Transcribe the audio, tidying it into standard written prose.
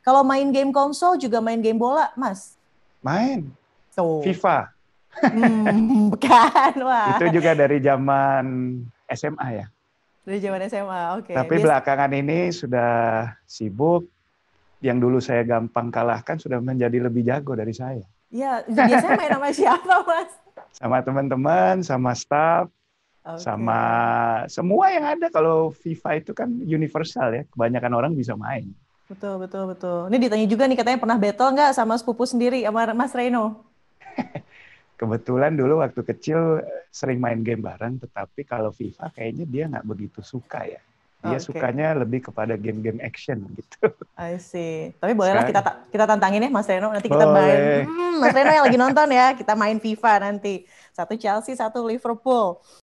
Kalau main game konsol juga main game bola, Mas? Main. So. FIFA. Bukan, wah. Itu juga dari zaman SMA ya? Dari zaman SMA, oke. Okay. Tapi belakangan ini sudah sibuk. Yang dulu saya gampang kalahkan sudah menjadi lebih jago dari saya. Iya, biasanya main sama siapa, Mas? Sama teman-teman, sama staff, okay, sama semua yang ada. Kalau FIFA itu kan universal ya, kebanyakan orang bisa main. Betul, betul, betul. Ini ditanya juga nih, katanya pernah battle nggak sama sepupu sendiri, sama Mas Reno? Kebetulan dulu waktu kecil sering main game bareng, tetapi kalau FIFA kayaknya dia nggak begitu suka ya. Dia sukanya lebih kepada game-game action gitu. I see. Tapi bolehlah kita tantangin ya Mas Reno, nanti kita main. Mas Reno yang lagi nonton ya, kita main FIFA nanti. Satu Chelsea, satu Liverpool.